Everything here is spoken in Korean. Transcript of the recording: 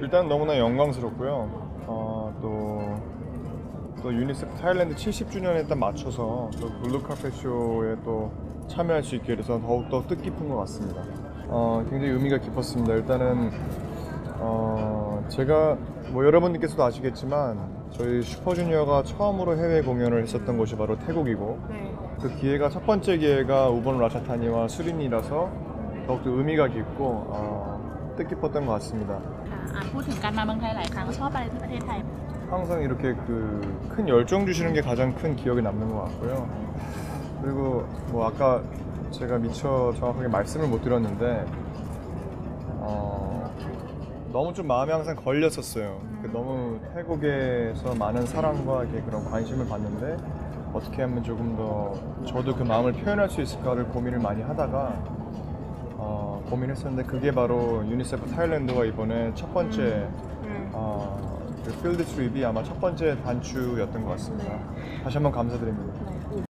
일단 너무나 영광스럽고요. 또 유니세프 타일랜드 70주년에 딱 맞춰서 또 블루 카펫쇼에 또 참여할 수 있게 돼서 더욱더 뜻깊은 것 같습니다. 굉장히 의미가 깊었습니다. 일단은 제가 뭐 여러분들께서도 아시겠지만 저희 슈퍼주니어가 처음으로 해외 공연을 했었던 곳이 바로 태국이고, 네. 그 기회가 첫 번째 기회가 우번 라차타니와 수린이라서 더욱더 의미가 깊고 뜻깊었던 것 같습니다. 항상 이렇게 큰 열정 주시는 게 가장 큰 기억에 남는 것 같고요. 그리고 뭐 아까 제가 미처 정확하게 말씀을 못 드렸는데 너무 좀 마음이 항상 걸렸었어요. 너무 태국에서 많은 사랑과 그런 관심을 받는데 어떻게 하면 조금 더 저도 그 마음을 표현할 수 있을까를 고민을 많이 하다가 고민했었는데 그게 바로 유니세프 타일랜드와 이번에 첫 번째 필드 트립이 아마 첫 번째 단추였던 것 같습니다. 다시 한번 감사드립니다.